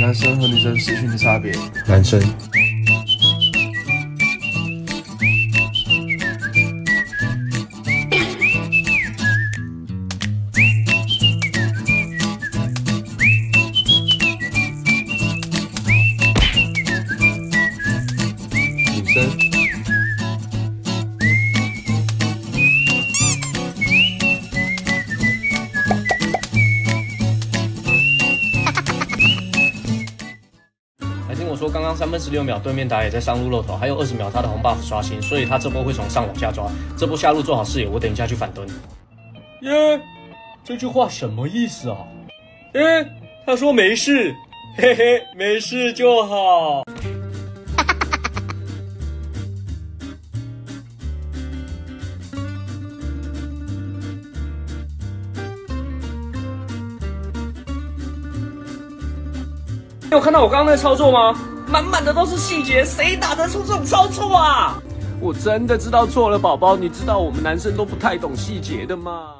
男生和女生视讯的差别。男生。女生。 我说刚刚3分16秒，对面打野在上路露头，还有20秒他的红 buff 刷新，所以他这波会从上往下抓。这波下路做好视野，我等一下去反蹲。耶，这句话什么意思啊？耶，他说没事，嘿嘿，没事就好。你有看到我刚刚那个操作吗？满满的都是细节，谁打得出这种操作啊？我真的知道错了，宝宝，你知道我们男生都不太懂细节的嘛。